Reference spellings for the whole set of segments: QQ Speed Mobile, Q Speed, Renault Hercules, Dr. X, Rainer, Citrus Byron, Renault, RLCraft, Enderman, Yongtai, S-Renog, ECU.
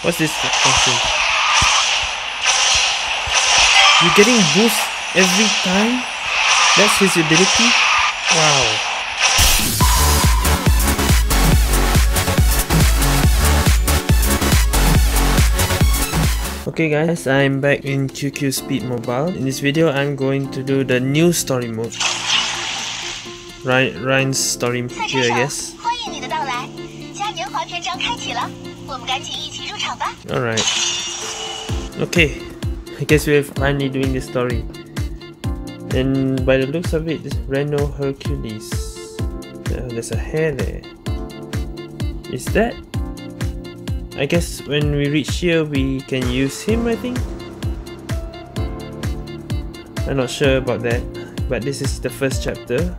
What's this function? You're getting boost every time? That's his ability? Wow. Okay guys, I'm back in QQ Speed Mobile. In this video, I'm going to do the new story mode. Ryan's story mode, I guess. Alright. Okay, I guess we're finally doing this story. And by the looks of it, Renault Hercules. There's a hair there. Is that? I guess when we reach here, we can use him, I think? I'm not sure about that, but this is the first chapter.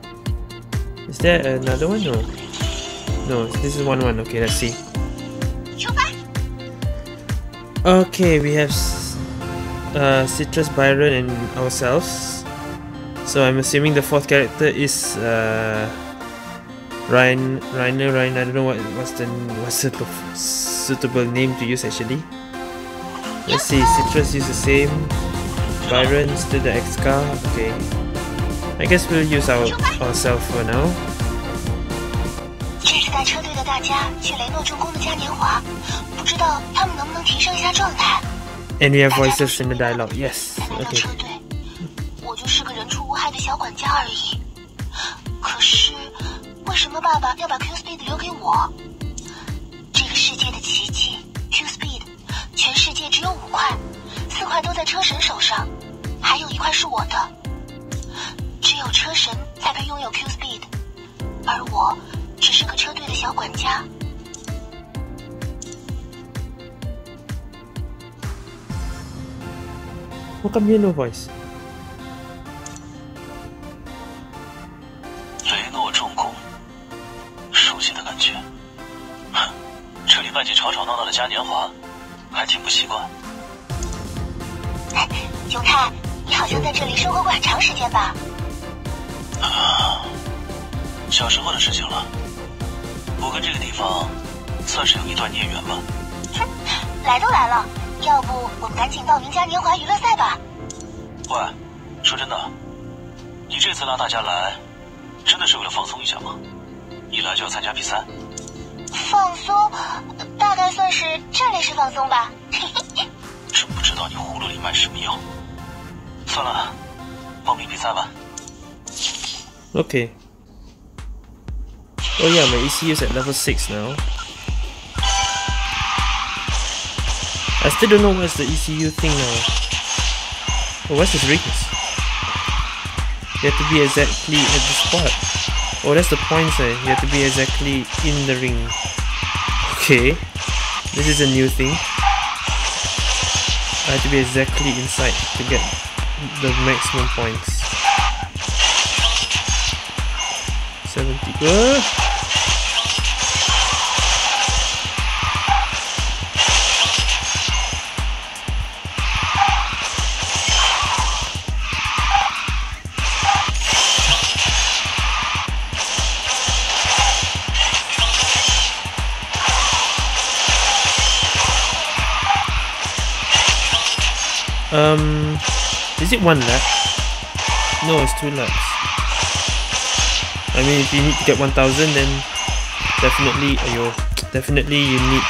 Is there another one? No. No, this is one. Okay, let's see. Okay, we have Citrus Byron and ourselves. So I'm assuming the fourth character is Rainer, I don't know what's the suitable name to use actually. Let's see, Citrus use the same. Byron still the X car, okay. I guess we'll use ourselves for now. And we have voices in the dialogue, yes. Okay. How come you have no voice? Yongtai, Okay. Oh yeah, my ECU is at level 6 now. I still don't know what's the ECU thing now. Oh, what's this radius? You have to be exactly at the spot. Oh, that's the points there. You have to be exactly in the ring. Okay. This is a new thing. I have to be exactly inside to get the maximum points. 70. Is it one lap? No, it's two laps. I mean, if you need to get 1000, then definitely, you need to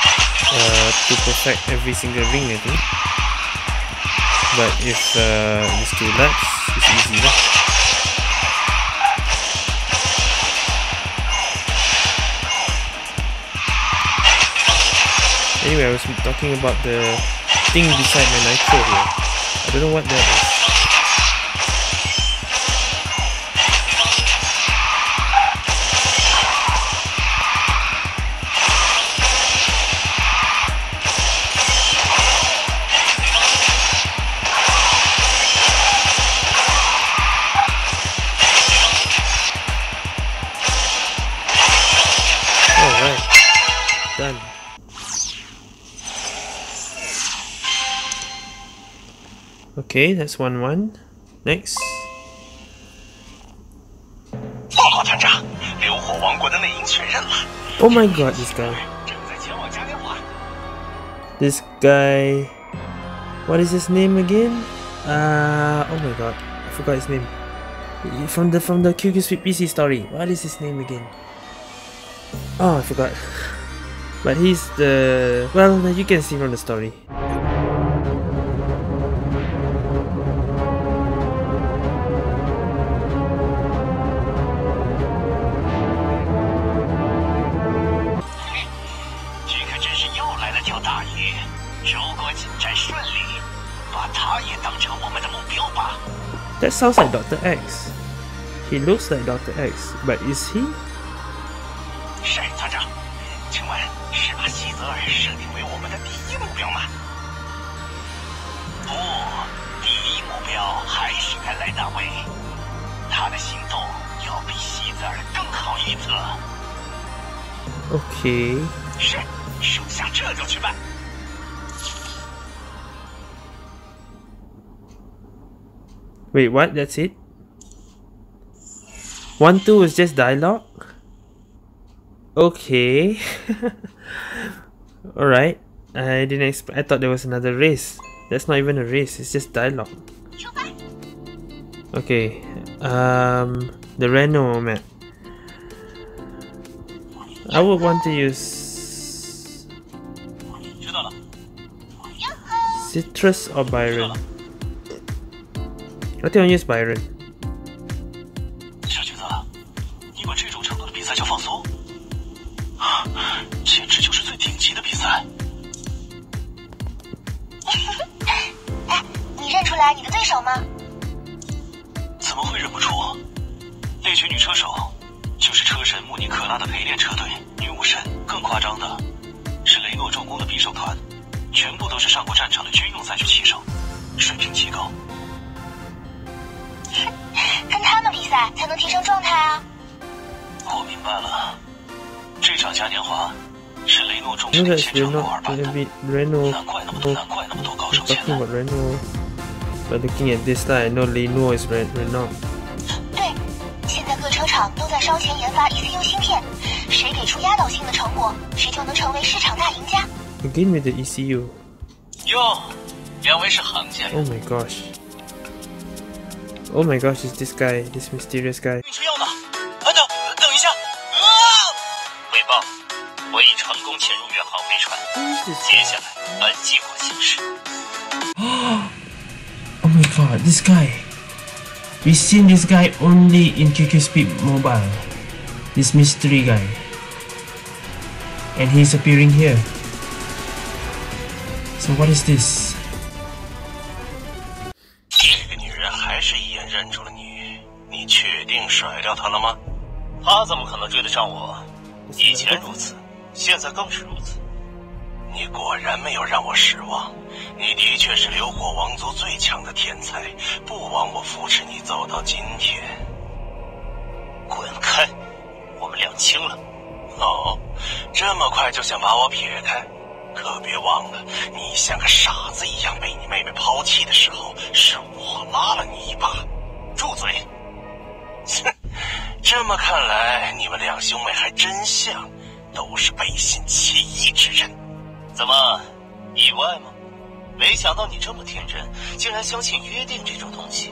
perfect every single ring, I think. But if it's two laps, it's easy enough. Anyway, I was talking about the thing beside my nitro here. I don't know what that is. Alright, done. Okay, that's one. Next. Oh my god, this guy. This guy, what is his name again? Oh my god, I forgot his name. From the QQ Speed PC story. What is his name again? Oh, I forgot. But he's the, well, you can see from the story. That sounds like Dr. X. He looks like Dr. X, but is he? Okay. Wait, what? That's it? 1-2 is just dialogue? Okay. Alright. I thought there was another race. That's not even a race, it's just dialogue. Okay. The Renault map. I would want to use Citrus or Byron. I think I'll use Byron. I know that we're not going to beat Renault, talking about Renault, but looking at this line, I know Renault is Renault. 对，现在各车厂都在烧钱研发 ECU 芯片，谁给出压倒性的成果，谁就能成为市场大赢家。Again with the ECU. 哟，两位是行家。Oh my gosh. Oh my gosh, is this guy, this mysterious guy? 运输要的，等一下。汇报，我已成功潜入。 接下来按计划行事。Oh my god, this guy. We've seen this guy only in QQ Speed Mobile. This mystery guy. And he's appearing here. So what is this? 这个女人还是一眼认出了你，你确定甩掉她了吗？她怎么可能追得上我？以前如此，现在更是如此。 你果然没有让我失望，你的确是流火王族最强的天才，不枉我扶持你走到今天。滚开！我们两清了。哦，这么快就想把我撇开？可别忘了，你像个傻子一样被你妹妹抛弃的时候，是我拉了你一把。住嘴！哼，这么看来，你们两兄妹还真像，都是背信弃义之人。 怎么，意外吗？没想到你这么天真，竟然相信约定这种东西。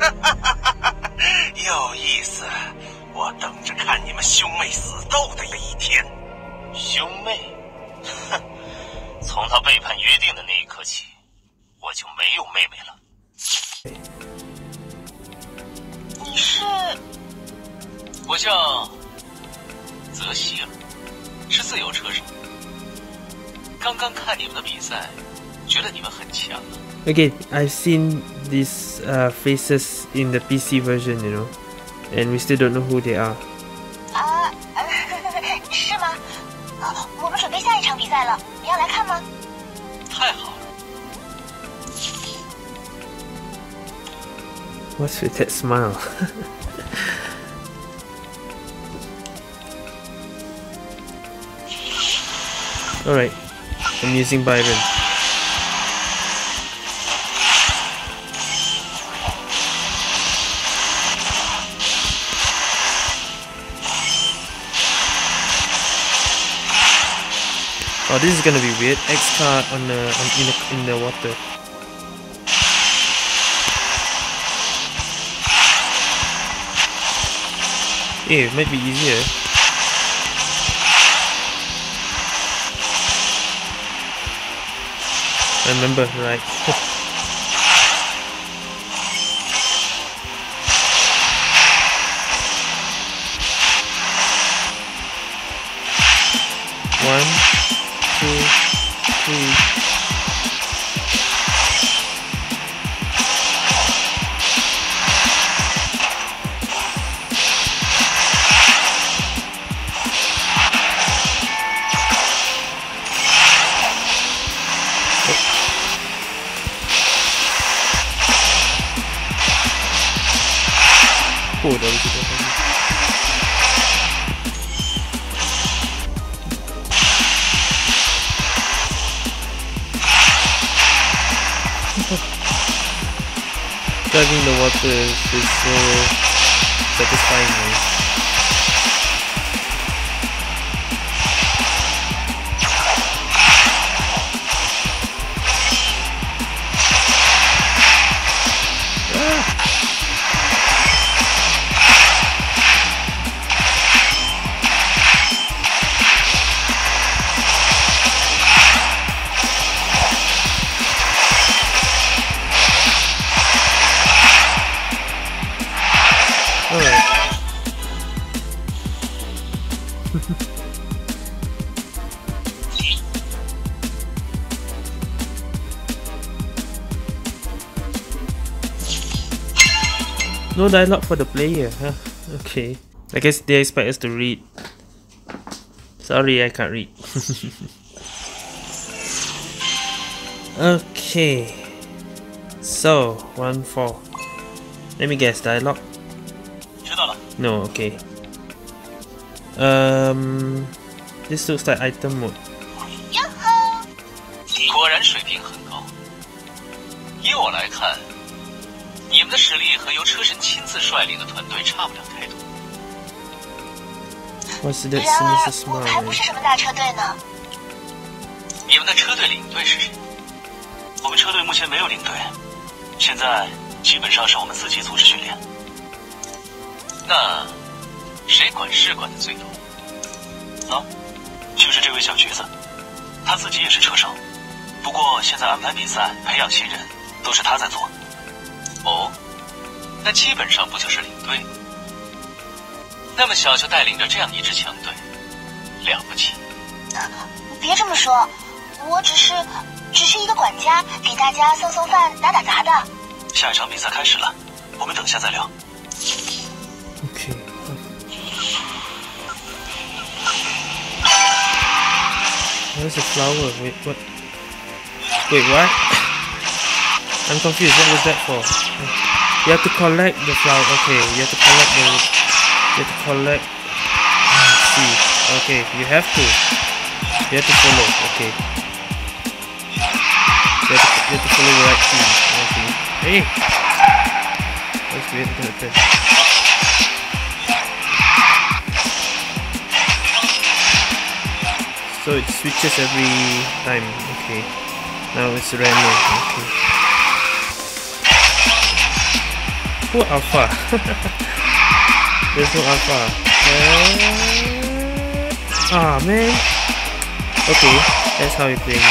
哈哈哈哈！有意思，我等着看你们兄妹死斗的一天。兄妹，哼！从他背叛约定的那一刻起，我就没有妹妹了。你是？我叫泽西尔，是自由车手。 刚刚看你们的比赛，觉得你们很强。Again, I've seen these faces in the PC version, you know, and we still don't know who they are. 啊，是吗？我们准备下一场比赛了，你要来看吗？太好了。What's with that smile? All right. I'm using Byron. Oh, Oh, this is gonna be weird. X car on the in the water. Yeah, it might be easier. I remember right. One, two, three. Oh, that was good. Driving the water is so satisfying, right? No dialogue for the player, huh? Okay. I guess they expect us to read. Sorry, I can't read. Okay. So, 1-4. Let me guess, dialogue? No, okay. This looks like item mode. What's that sinister smile? Okay. Where's the flower? Wait, what? Wait, what? I'm confused. What was that for? You have to collect the flower. Okay, you have to collect the. You have to collect. See. Okay, you have to. You have to follow. Okay. You have to follow the right team. Okay. Hey. Let's do it. So it switches every time, okay. Now it's Renault, okay. Who alpha? There's no alpha. Ah, man. Okay, that's how you play now.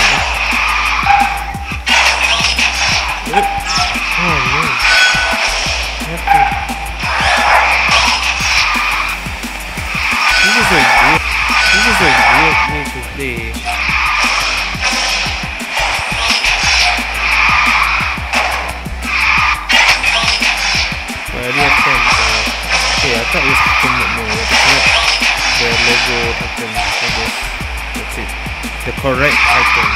Oh, man. This is a this is a weird way to play. Well, I already have 10, so... Okay, I thought it was item mode. No, we have to collect the logo item, I guess. That's it. The correct item.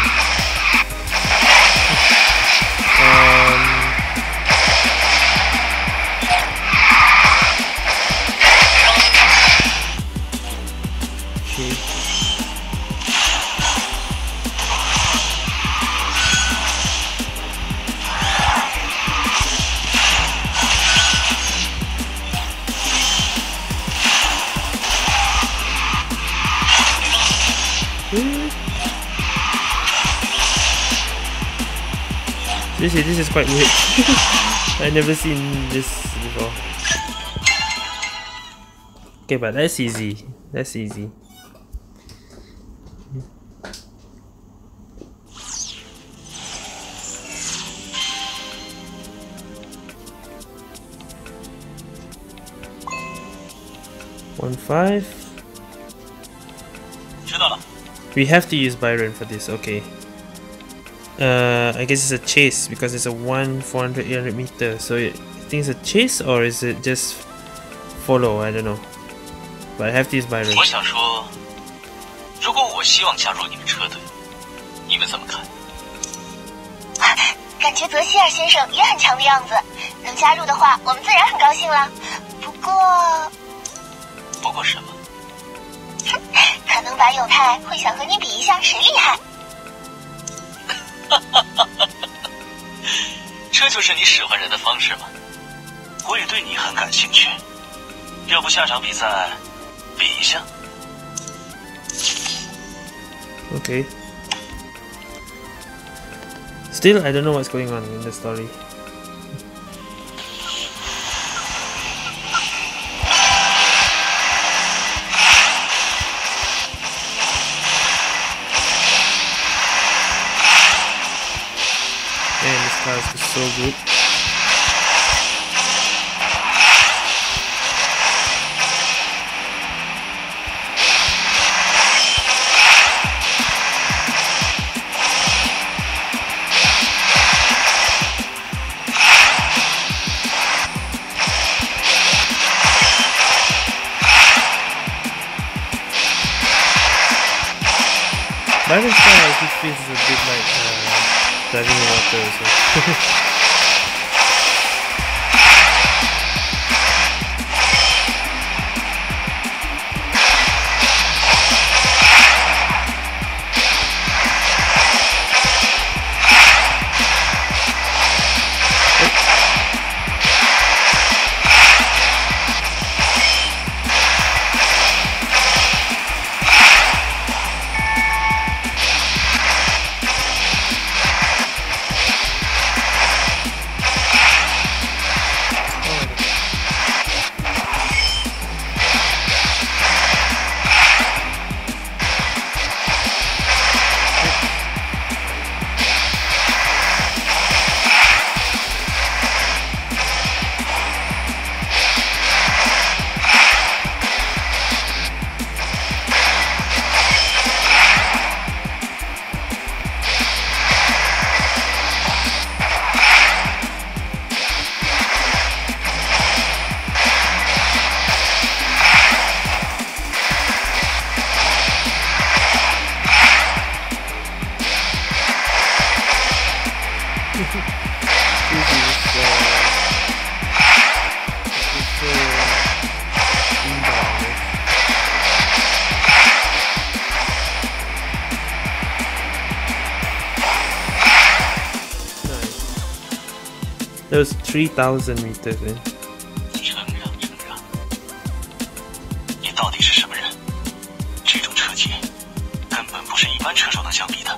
This is quite weird. I never seen this before. Okay, but that's easy. That's easy. One 5. We have to use Byron for this. Okay. I guess it's a chase because it's a 1, 400, 800 meter. So I think it's a chase, or is it just follow? I don't know. But I have to use Byron. 我想说，如果我希望加入你们车队，你们怎么看？啊，感觉泽西尔先生也很强的样子。能加入的话，我们自然很高兴了。不过。 不过什么？可能白永泰会想和你比一下谁厉害。这就是你使唤人的方式吗？我也对你很感兴趣，要不下场比赛比一下 ？Okay. Still, I don't know what's going on in the story. So good. That is kind of like this feels a bit like diving in water as well. That was 3,000 meters in. 成长，成长。你到底是什么人？这种车技根本不是一般车手能相比的。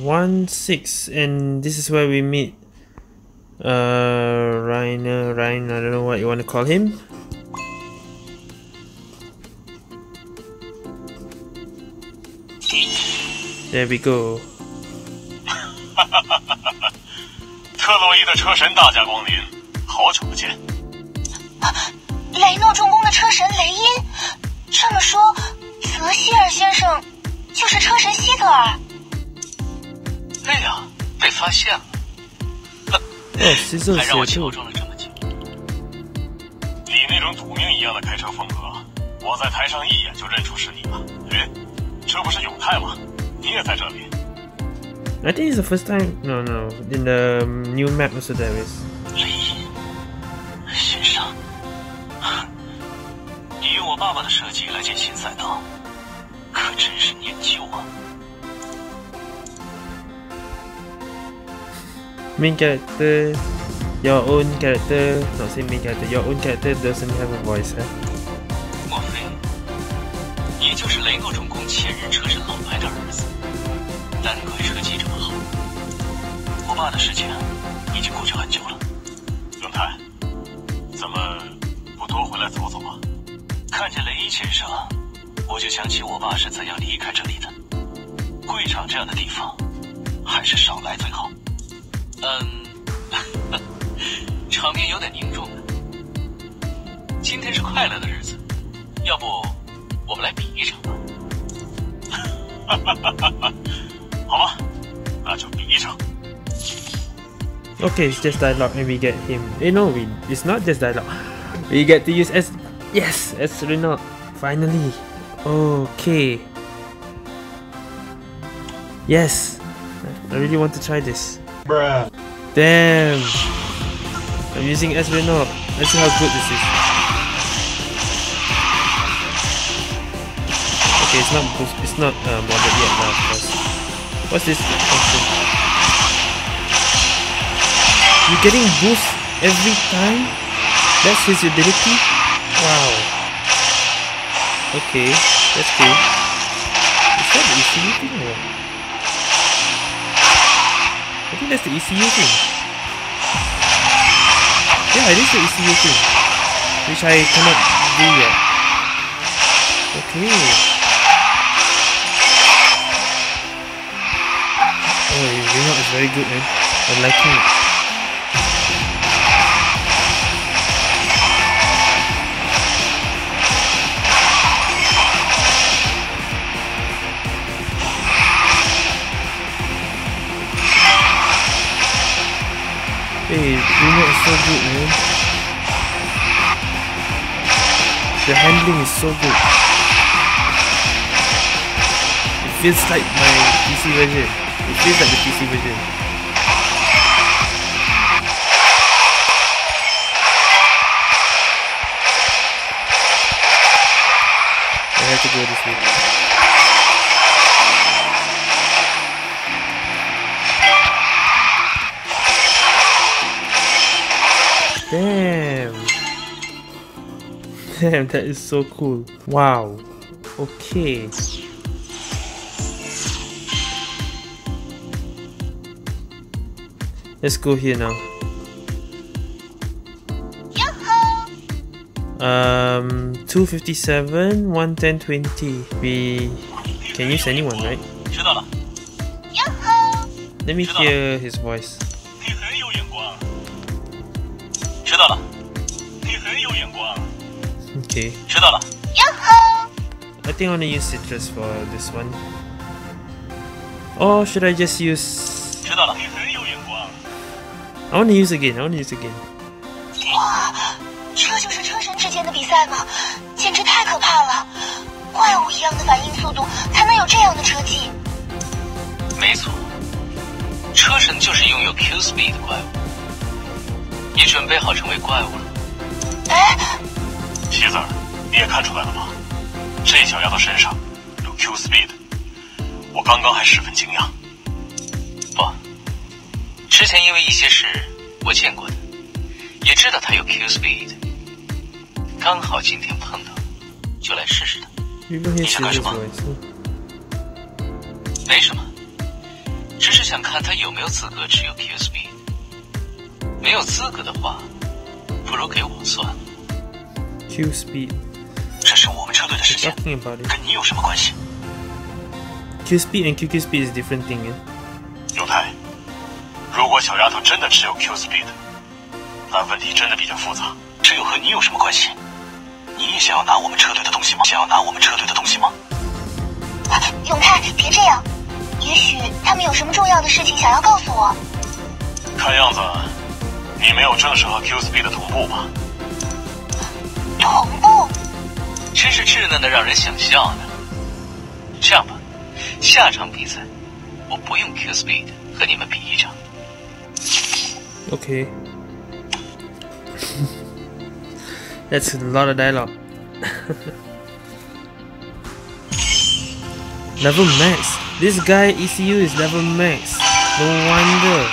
1-6, and this is where we meet Rainer. Ryan, I don't know what you want to call him. There we go. 特洛伊的车神大驾光临，好久不见。雷诺重工的车神雷音，这么说，泽希尔先生就是车神希特尔。哎呀，被发现了！还让我求证了这么久。你那种赌命一样的开车风格，我在台上一眼就认出是你了。哎，这不是永泰吗？ I think it's the first time. No. In the new map also there is. 先生，你用我爸爸的设计来建新赛道，可真是念旧啊。Main character, your own character. Not say main character. Your own character doesn't have a voice. 莫非你已就是雷诺总控前任车神老白的儿子。难怪车技这么好。我爸的事情已经过去很久了。永泰，咱们不多回来走走吗？看见雷伊先生，我就想起我爸是怎样离开这里的。会场这样的地方，还是少来最好。场面有点凝重了。今天是快乐的日子，要不我们来比一场吧？好吧，那就比一场。Okay, it's just dialogue, and we get him. Eh, no, it's not just dialogue. We get to use S-Renog. Finally, okay. Yes, I really want to try this. Bruh. Damn. I'm using S-Renog. Let's see how good this is. Okay, it's not modded yet now, of course. What's this function? You're getting boost every time? That's his ability? Wow. Okay, that's cool. Is that the ECU thing or what? I think that's the ECU thing. Yeah, it is the ECU thing, which I cannot do yet. Okay. Oh, Renault is very good, man. I'm liking it. Hey, Renault is so good, man. The handling is so good. It feels like my PC version. It feels like the PC version. I have to go this way. Damn! Damn, that is so cool. Wow. Okay. Let's go here now. Yahoo! 257, 110, 20. We can use anyone, right? Let me hear his voice. Okay. I think I want to use Citrus for this one. Or should I just use... I want to use again. Wow, 这就是车神之间的比赛吗？简直太可怕了！怪物一样的反应速度才能有这样的车技。没错，车神就是拥有 Q Speed 的怪物。你准备好成为怪物了？哎，妻子，你也看出来了吧？这小丫头身上有 Q Speed， 我刚刚还十分惊讶。不。之前因为一些事，我见过的，也知道他有 Q Speed， 刚好今天碰到，就来试试他。你想干什么？没什么，只是想看他有没有资格持有 Q Speed。没有资格的话，不如给我算了。Q Speed， 这是我们车队的事情，跟你有什么关系 ？Q Speed and QQ Speed is different thing. 永泰。如果小丫头真的持有 Q Speed， 那问题真的比较复杂。这又和你有什么关系？你也想要拿我们车队的东西吗？永泰，别这样。也许他们有什么重要的事情想要告诉我。看样子，你没有正式和 Q Speed 的同步吧？同步？真是稚嫩的让人想笑呢。这样吧，下场比赛我不用 Q Speed 和你们比一场。Okay. That's a lot of dialogue. Level max. This guy ECU is level max. No wonder.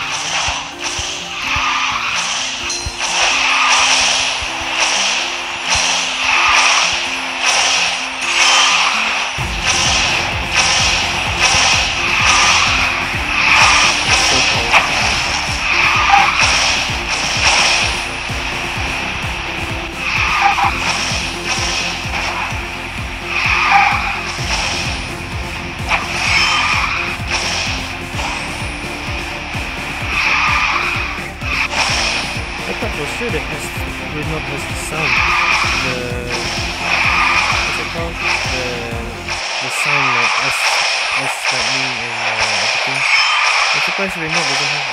是Renault的工程师。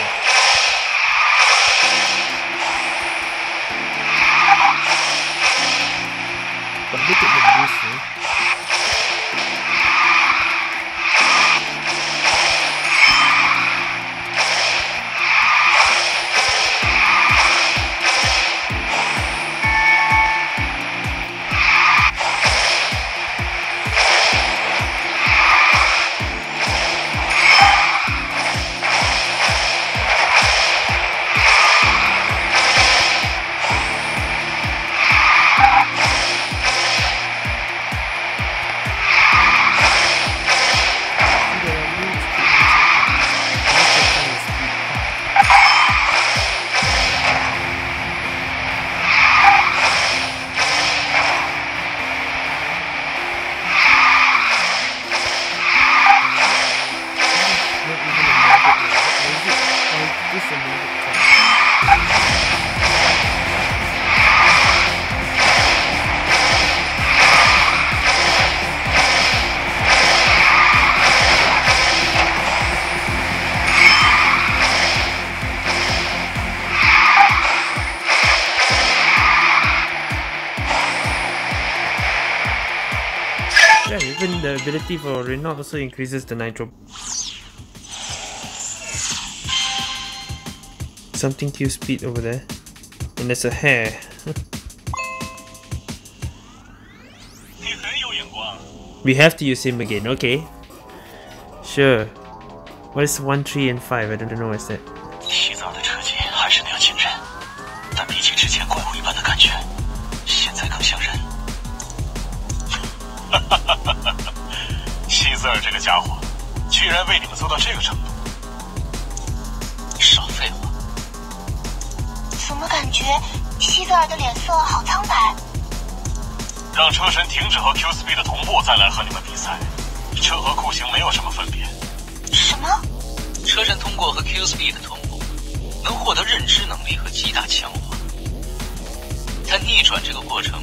Look at the blue thing. Even the ability for Renault also increases the nitro. Something Q speed over there. And there's a hair. We have to use him again, okay. Sure. What is 1, 3 and 5? I don't know what's that. Q Speed 的同步再来和你们比赛，车和酷刑没有什么分别。什么？车身通过和 Q Speed 的同步，能获得认知能力和极大强化，但逆转这个过程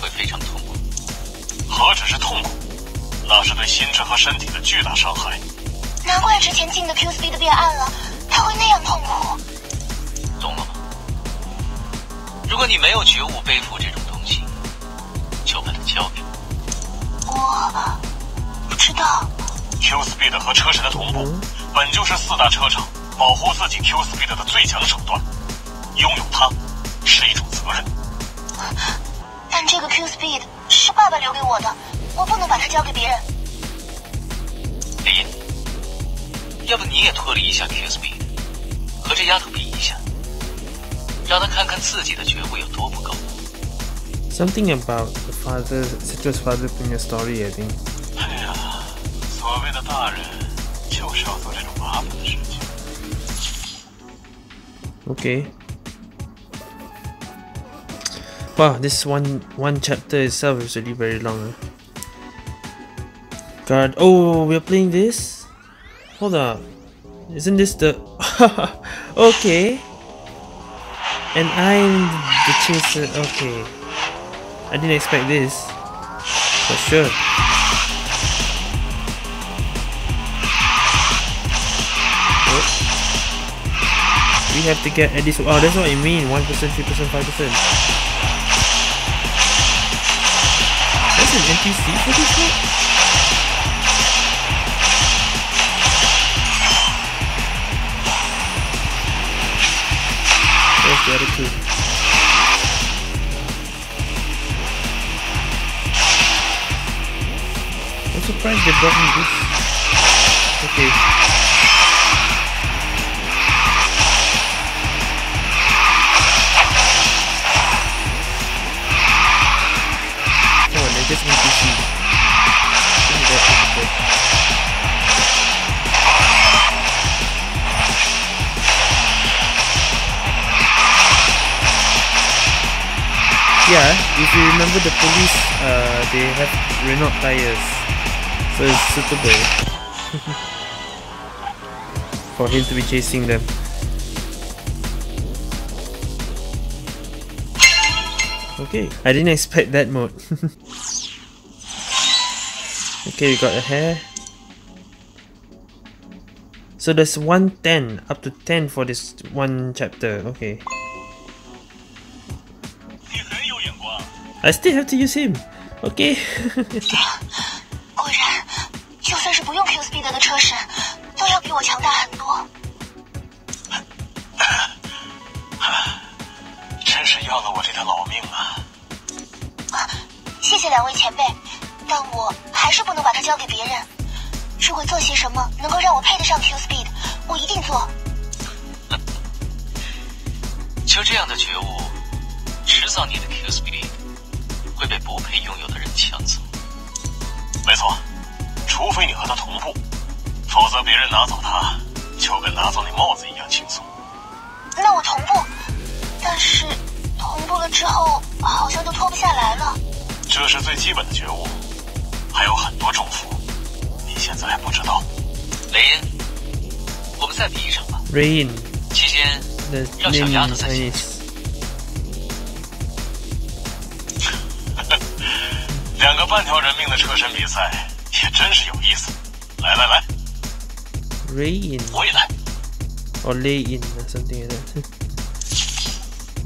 会非常痛苦。何止是痛苦，那是对心智和身体的巨大伤害。难怪之前进的 Q Speed 变暗了，它会那样痛苦。懂了吗？如果你没有觉悟背负这种东西。 就把它交给我。我不知道。Q Speed 和车神的同步，本就是四大车厂保护自己 Q Speed 的最强手段。拥有它是一种责任。但这个 Q Speed 是爸爸留给我的，我不能把它交给别人。林，要不你也脱离一下 Q Speed， 和这丫头比一下，让她看看自己的觉悟有多不够。 Something about the father, Citrus father punya story, I think. 哎呀，所谓的大人就是要做这种麻烦的事情。Okay. Wow, this one chapter itself is really very long. God, oh, we're playing this. Hold up, isn't this the? Okay. And I'm the chaser. Okay. I didn't expect this, for sure. Oops. We have to get at least, oh that's what you mean, 1%, 3%, 5%. That's an NPC for this one? Where's the other two? I'm surprised they brought me this. Okay. Come on, they're just NPC. Give me that. Yeah, if you remember the police, they have Renault tires. So it's suitable for him to be chasing them. Okay, I didn't expect that mode. Okay, we got a hair. So there's 110, up to 10 for this one chapter, okay. I still have to use him, okay. Q Speed， 我一定做。就这样的觉悟，迟早你的 Q Speed 会被不配拥有的人抢走。没错，除非你和他同步，否则别人拿走他，就跟拿走你帽子一样轻松。那我同步，但是同步了之后，好像就脱不下来了。这是最基本的觉悟，还有很多重负，你现在还不知道。雷恩。 我们再比一场吧。Rain， 期间让小丫头在一起。两个半条人命的车身比赛也真是有意思。来来来 ，Rain， 我也来。哦 ，Rain something like that.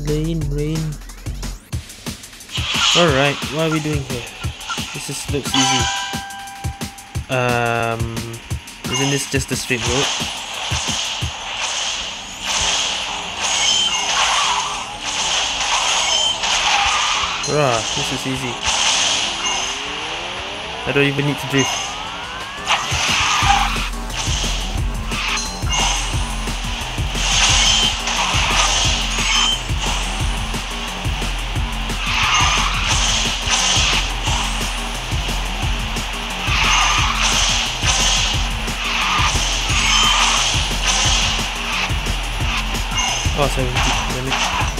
Rain. All right, what are we doing here? This is looks easy. Isn't this just a straight road? Bruh, this is easy. I don't even need to drift. Oh, 70 damage.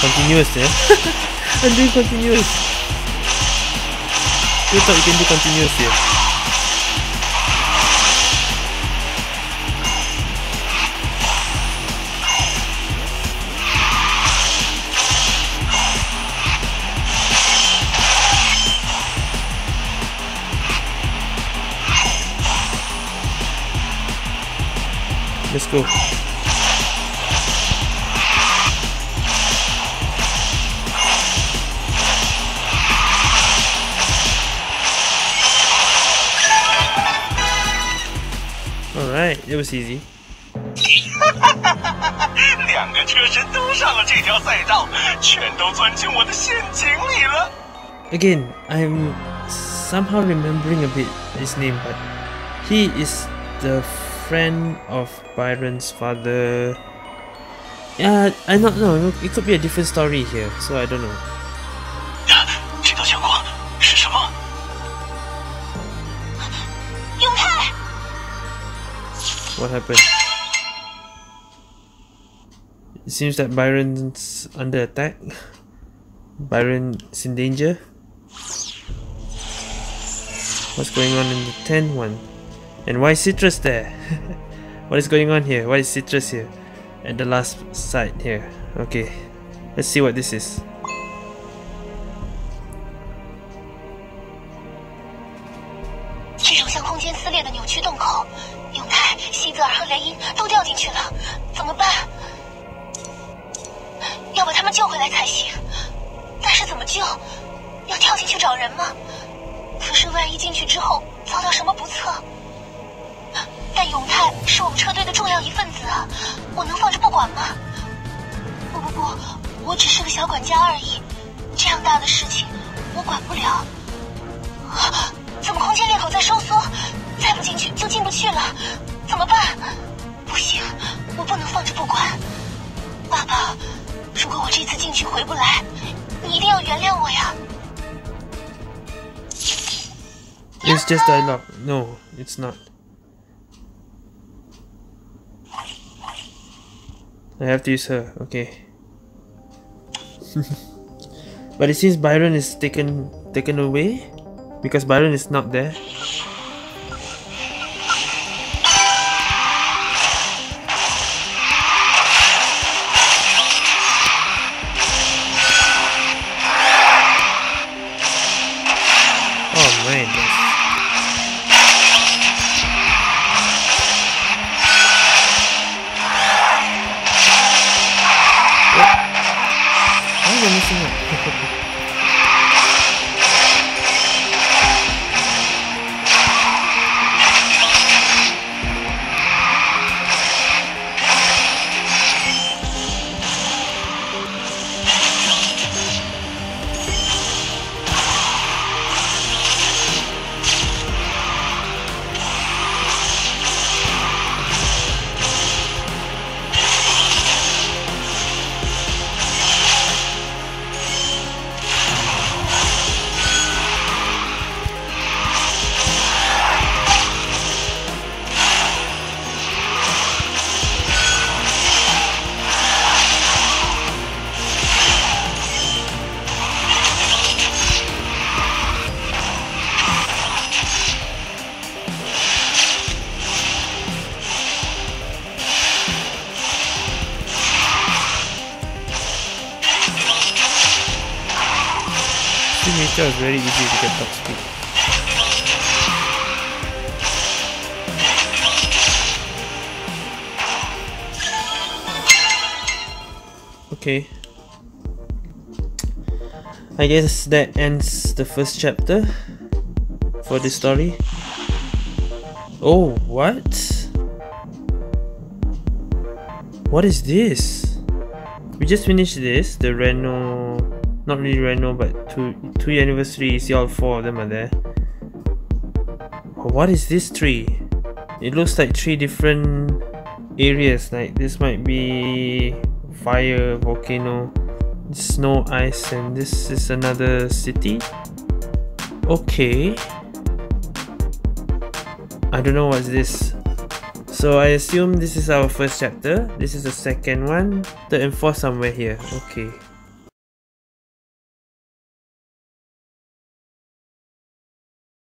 Continuous, eh? I'm doing continuous. You thought you can do continuous here. Let's go. Alright, it was easy. 两个车身都上了这条赛道，全都钻进我的陷阱里了。Again, I'm somehow remembering a bit his name, but he is the friend of Byron's father. Yeah, I don't know. It could be a different story here, so I don't know. 这道强光是什么？永泰。What happened? It seems that Byron's under attack. Byron's in danger. What's going on in the 10th one? And why is Citrus there? What is going on here? Why is Citrus here? At the last side here. Okay. Let's see what this is. It's just dialogue. No, it's not. I have to use her. Okay. But it seems Byron is taken away because Byron is not there. 心了。Signature is very easy to get top speed. Okay, I guess that ends the first chapter for this story. Oh, what? What is this? We just finished this, the Renault, not really Renault, but two anniversaries, all four of them are there. Oh, what is this tree? It looks like three different areas, like this might be fire, volcano, snow, ice, and this is another city. Okay, I don't know what's this. So I assume this is our first chapter. This is the second one. Third and fourth somewhere here. Okay.